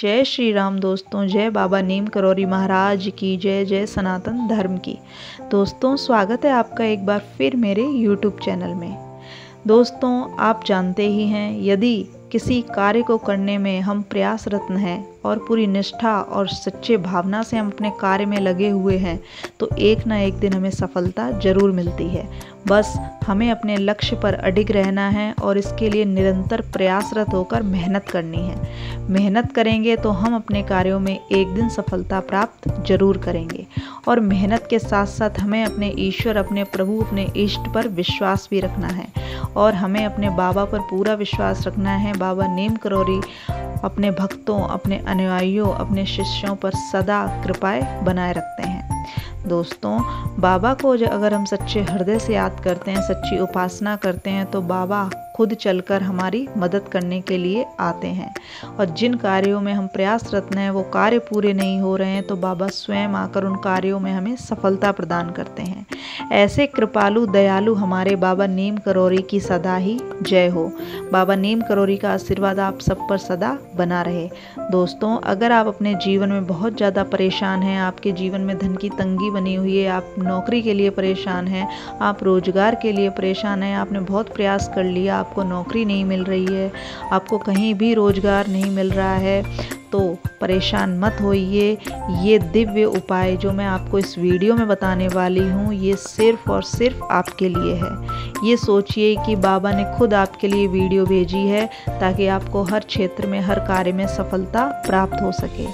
जय श्री राम दोस्तों, जय बाबा नीम करोरी महाराज की जय, जय सनातन धर्म की। दोस्तों स्वागत है आपका एक बार फिर मेरे YouTube चैनल में। दोस्तों आप जानते ही हैं, यदि किसी कार्य को करने में हम प्रयासरत हैं और पूरी निष्ठा और सच्चे भावना से हम अपने कार्य में लगे हुए हैं तो एक ना एक दिन हमें सफलता ज़रूर मिलती है। बस हमें अपने लक्ष्य पर अडिग रहना है और इसके लिए निरंतर प्रयासरत होकर मेहनत करनी है। मेहनत करेंगे तो हम अपने कार्यों में एक दिन सफलता प्राप्त जरूर करेंगे। और मेहनत के साथ साथ हमें अपने ईश्वर, अपने प्रभु, अपने इष्ट पर विश्वास भी रखना है और हमें अपने बाबा पर पूरा विश्वास रखना है। बाबा नीम करोरी अपने भक्तों, अपने अनुयायियों, अपने शिष्यों पर सदा कृपाएं बनाए रखते हैं। दोस्तों बाबा को अगर हम सच्चे हृदय से याद करते हैं, सच्ची उपासना करते हैं तो बाबा खुद चलकर हमारी मदद करने के लिए आते हैं। और जिन कार्यों में हम प्रयासरत हैं वो कार्य पूरे नहीं हो रहे हैं तो बाबा स्वयं आकर उन कार्यों में हमें सफलता प्रदान करते हैं। ऐसे कृपालु दयालु हमारे बाबा नीम करोरी की सदा ही जय हो। बाबा नीम करोरी का आशीर्वाद आप सब पर सदा बना रहे। दोस्तों अगर आप अपने जीवन में बहुत ज़्यादा परेशान हैं, आपके जीवन में धन की तंगी बनी हुई है, आप नौकरी के लिए परेशान हैं, आप रोजगार के लिए परेशान हैं, आपने बहुत प्रयास कर लिया, आपको नौकरी नहीं मिल रही है, आपको कहीं भी रोजगार नहीं मिल रहा है, तो परेशान मत होइए। ये दिव्य उपाय जो मैं आपको इस वीडियो में बताने वाली हूँ ये सिर्फ और सिर्फ आपके लिए है। ये सोचिए कि बाबा ने खुद आपके लिए वीडियो भेजी है ताकि आपको हर क्षेत्र में, हर कार्य में सफलता प्राप्त हो सके।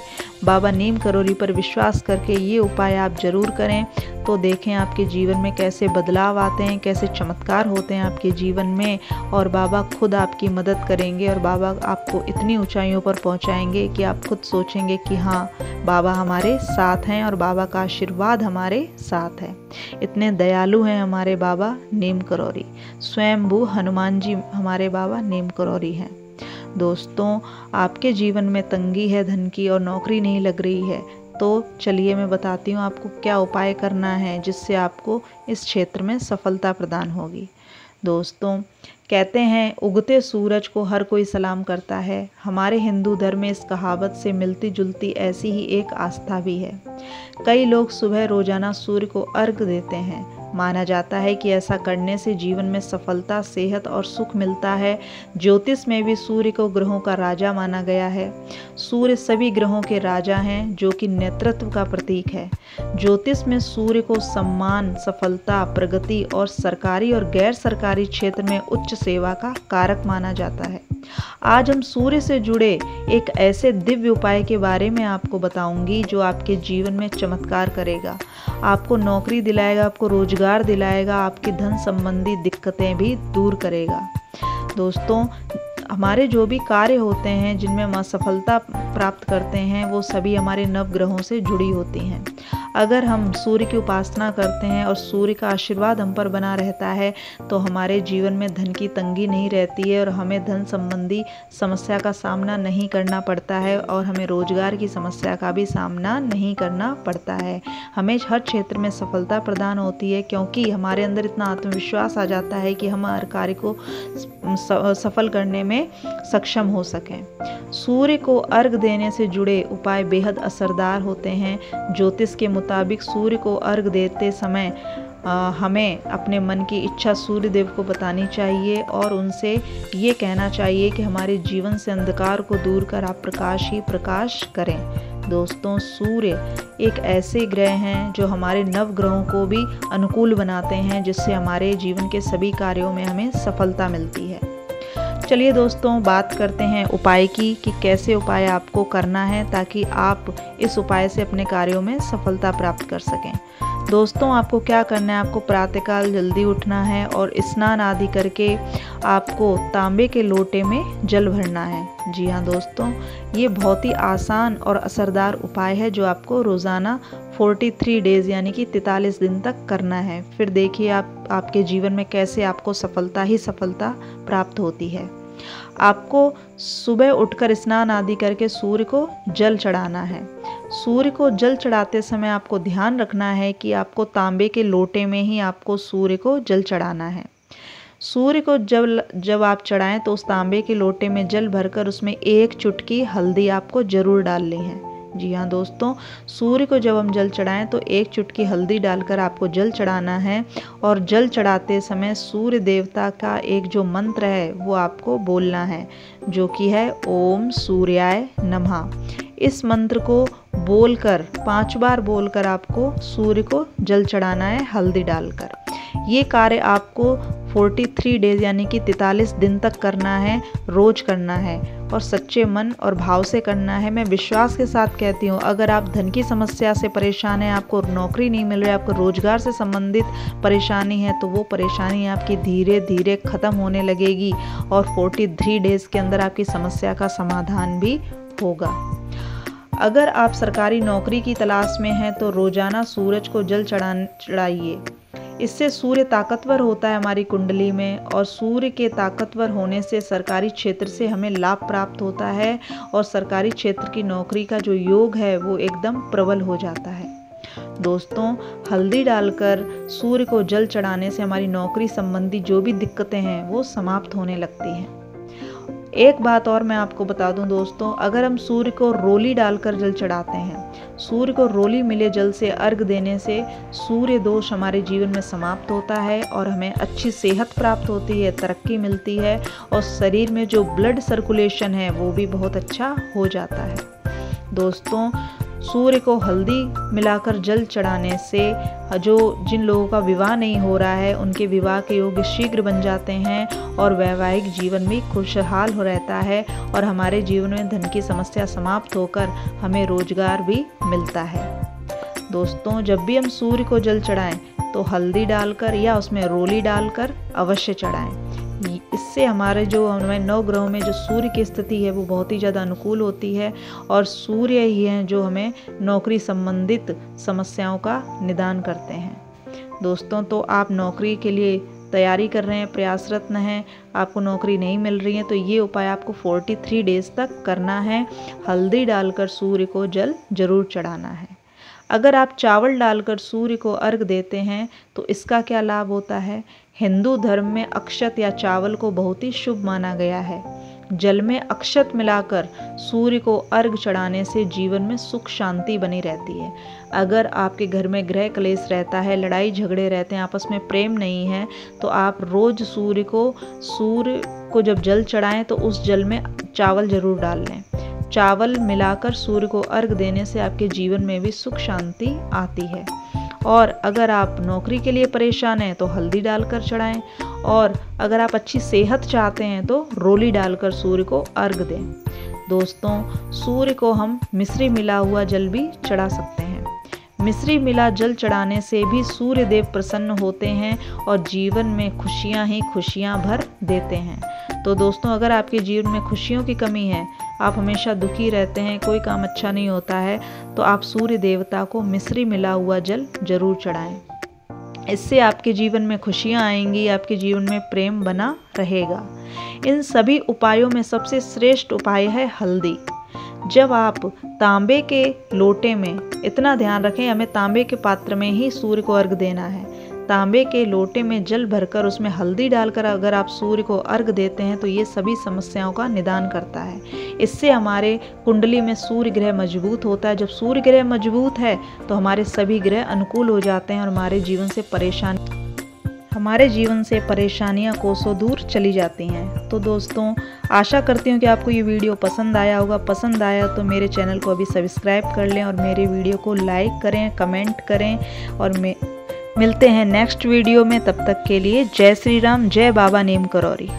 बाबा नीम करोरी पर विश्वास करके ये उपाय आप ज़रूर करें तो देखें आपके जीवन में कैसे बदलाव आते हैं, कैसे चमत्कार होते हैं आपके जीवन में। और बाबा खुद आपकी मदद करेंगे और बाबा आपको इतनी ऊंचाइयों पर पहुंचाएंगे कि आप खुद सोचेंगे कि हाँ बाबा हमारे साथ हैं और बाबा का आशीर्वाद हमारे साथ है। इतने दयालु हैं हमारे बाबा नीम करोरी, स्वयंभू हनुमान जी हमारे बाबा नीम करोरी हैं। दोस्तों आपके जीवन में तंगी है धन की और नौकरी नहीं लग रही है तो चलिए मैं बताती हूँ आपको क्या उपाय करना है जिससे आपको इस क्षेत्र में सफलता प्रदान होगी। दोस्तों कहते हैं उगते सूरज को हर कोई सलाम करता है। हमारे हिंदू धर्म में इस कहावत से मिलती जुलती ऐसी ही एक आस्था भी है। कई लोग सुबह रोजाना सूर्य को अर्घ्य देते हैं। माना जाता है कि ऐसा करने से जीवन में सफलता, सेहत और सुख मिलता है। ज्योतिष में भी सूर्य को ग्रहों का राजा माना गया है। सूर्य सभी ग्रहों के राजा हैं जो कि नेतृत्व का प्रतीक है। ज्योतिष में सूर्य को सम्मान, सफलता, प्रगति और सरकारी और गैर सरकारी क्षेत्र में उच्च सेवा का कारक माना जाता है। आज हम सूर्य से जुड़े एक ऐसे दिव्य उपाय के बारे में आपको बताऊंगी जो आपके जीवन में चमत्कार करेगा, आपको नौकरी दिलाएगा, आपको रोजगार दिलाएगा, आपकी धन संबंधी दिक्कतें भी दूर करेगा। दोस्तों हमारे जो भी कार्य होते हैं जिनमें हम असफलता प्राप्त करते हैं वो सभी हमारे नवग्रहों से जुड़ी होती हैं। अगर हम सूर्य की उपासना करते हैं और सूर्य का आशीर्वाद हम पर बना रहता है तो हमारे जीवन में धन की तंगी नहीं रहती है और हमें धन संबंधी समस्या का सामना नहीं करना पड़ता है और हमें रोजगार की समस्या का भी सामना नहीं करना पड़ता है। हमें हर क्षेत्र में सफलता प्रदान होती है क्योंकि हमारे अंदर इतना आत्मविश्वास आ जाता है कि हम हर कार्य को सफल करने में सक्षम हो सकें। सूर्य को अर्घ देने से जुड़े उपाय बेहद असरदार होते हैं। ज्योतिष के मुताबिक सूर्य को अर्घ देते समय हमें अपने मन की इच्छा सूर्य देव को बतानी चाहिए और उनसे ये कहना चाहिए कि हमारे जीवन से अंधकार को दूर कर आप प्रकाश ही प्रकाश करें। दोस्तों सूर्य एक ऐसे ग्रह हैं जो हमारे नवग्रहों को भी अनुकूल बनाते हैं जिससे हमारे जीवन के सभी कार्यों में हमें सफलता मिलती है। चलिए दोस्तों बात करते हैं उपाय की कि कैसे उपाय आपको करना है ताकि आप इस उपाय से अपने कार्यों में सफलता प्राप्त कर सकें। दोस्तों आपको क्या करना है, आपको प्रातःकाल जल्दी उठना है और स्नान आदि करके आपको तांबे के लोटे में जल भरना है। जी हाँ दोस्तों ये बहुत ही आसान और असरदार उपाय है जो आपको रोज़ाना 43 डेज़ यानी कि 43 दिन तक करना है। फिर देखिए आपके जीवन में कैसे आपको सफलता ही सफलता प्राप्त होती है। आपको सुबह उठकर स्नान आदि करके सूर्य को जल चढ़ाना है। सूर्य को जल चढ़ाते समय आपको ध्यान रखना है कि आपको तांबे के लोटे में ही आपको सूर्य को जल चढ़ाना है। सूर्य को जब आप चढ़ाएं तो उस तांबे के लोटे में जल भरकर उसमें एक चुटकी हल्दी आपको ज़रूर डालनी है। जी हाँ दोस्तों, सूर्य को जब हम जल चढ़ाएं तो एक चुटकी हल्दी डालकर आपको जल चढ़ाना है। और जल चढ़ाते समय सूर्य देवता का एक जो मंत्र है वो आपको बोलना है, जो कि है ओम सूर्याय नमः। इस मंत्र को बोलकर 5 बार बोलकर आपको सूर्य को जल चढ़ाना है हल्दी डालकर। ये कार्य आपको 43 डेज यानी कि 43 दिन तक करना है, रोज करना है और सच्चे मन और भाव से करना है। मैं विश्वास के साथ कहती हूँ, अगर आप धन की समस्या से परेशान हैं, आपको नौकरी नहीं मिल रही, आपको रोजगार से संबंधित परेशानी है, तो वो परेशानी आपकी धीरे धीरे ख़त्म होने लगेगी और 43 डेज के अंदर आपकी समस्या का समाधान भी होगा। अगर आप सरकारी नौकरी की तलाश में हैं तो रोज़ाना सूरज को जल चढ़ाइए। इससे सूर्य ताकतवर होता है हमारी कुंडली में, और सूर्य के ताकतवर होने से सरकारी क्षेत्र से हमें लाभ प्राप्त होता है और सरकारी क्षेत्र की नौकरी का जो योग है वो एकदम प्रबल हो जाता है। दोस्तों, हल्दी डालकर सूर्य को जल चढ़ाने से हमारी नौकरी संबंधी जो भी दिक्कतें हैं वो समाप्त होने लगती हैं। एक बात और मैं आपको बता दूं दोस्तों, अगर हम सूर्य को रोली डालकर जल चढ़ाते हैं, सूर्य को रोली मिले जल से अर्घ देने से सूर्य दोष हमारे जीवन में समाप्त होता है और हमें अच्छी सेहत प्राप्त होती है, तरक्की मिलती है और शरीर में जो ब्लड सर्कुलेशन है वो भी बहुत अच्छा हो जाता है। दोस्तों, सूर्य को हल्दी मिलाकर जल चढ़ाने से जो जिन लोगों का विवाह नहीं हो रहा है उनके विवाह के योग शीघ्र बन जाते हैं और वैवाहिक जीवन भी खुशहाल हो रहता है और हमारे जीवन में धन की समस्या समाप्त होकर हमें रोजगार भी मिलता है। दोस्तों, जब भी हम सूर्य को जल चढ़ाएं तो हल्दी डालकर या उसमें रोली डालकर अवश्य चढ़ाएं। इससे हमारे जो हमें 9 ग्रहों में जो सूर्य की स्थिति है वो बहुत ही ज़्यादा अनुकूल होती है और सूर्य ही हैं जो हमें नौकरी संबंधित समस्याओं का निदान करते हैं। दोस्तों, तो आप नौकरी के लिए तैयारी कर रहे हैं, प्रयासरत्न हैं, आपको नौकरी नहीं मिल रही है, तो ये उपाय आपको 43 डेज तक करना है। हल्दी डालकर सूर्य को जल जरूर चढ़ाना है। अगर आप चावल डालकर सूर्य को अर्घ देते हैं तो इसका क्या लाभ होता है? हिंदू धर्म में अक्षत या चावल को बहुत ही शुभ माना गया है। जल में अक्षत मिलाकर सूर्य को अर्घ चढ़ाने से जीवन में सुख शांति बनी रहती है। अगर आपके घर में ग्रह क्लेश रहता है, लड़ाई झगड़े रहते हैं, आपस में प्रेम नहीं है, तो आप रोज सूर्य को जब जल चढ़ाएं तो उस जल में चावल जरूर डाल लें। चावल मिलाकर सूर्य को अर्घ देने से आपके जीवन में भी सुख शांति आती है। और अगर आप नौकरी के लिए परेशान हैं तो हल्दी डालकर चढ़ाएं और अगर आप अच्छी सेहत चाहते हैं तो रोली डालकर सूर्य को अर्घ दें। दोस्तों, सूर्य को हम मिश्री मिला हुआ जल भी चढ़ा सकते हैं। मिश्री मिला जल चढ़ाने से भी सूर्य देव प्रसन्न होते हैं और जीवन में खुशियां ही खुशियां भर देते हैं। तो दोस्तों, अगर आपके जीवन में खुशियों की कमी है, आप हमेशा दुखी रहते हैं, कोई काम अच्छा नहीं होता है, तो आप सूर्य देवता को मिश्री मिला हुआ जल जरूर चढ़ाएं। इससे आपके जीवन में खुशियां आएंगी, आपके जीवन में प्रेम बना रहेगा। इन सभी उपायों में सबसे श्रेष्ठ उपाय है हल्दी। जब आप तांबे के लोटे में, इतना ध्यान रखें हमें तांबे के पात्र में ही सूर्य को अर्घ देना है, तांबे के लोटे में जल भरकर उसमें हल्दी डालकर अगर आप सूर्य को अर्घ देते हैं तो ये सभी समस्याओं का निदान करता है। इससे हमारे कुंडली में सूर्य ग्रह मजबूत होता है। जब सूर्य ग्रह मजबूत है तो हमारे सभी ग्रह अनुकूल हो जाते हैं और हमारे जीवन से परेशानियां कोसों दूर चली जाती हैं। तो दोस्तों, आशा करती हूँ कि आपको ये वीडियो पसंद आया होगा। पसंद आया तो मेरे चैनल को अभी सब्सक्राइब कर लें और मेरे वीडियो को लाइक करें, कमेंट करें और मिलते हैं नेक्स्ट वीडियो में। तब तक के लिए जय श्री राम, जय बाबा, नीम करोरी।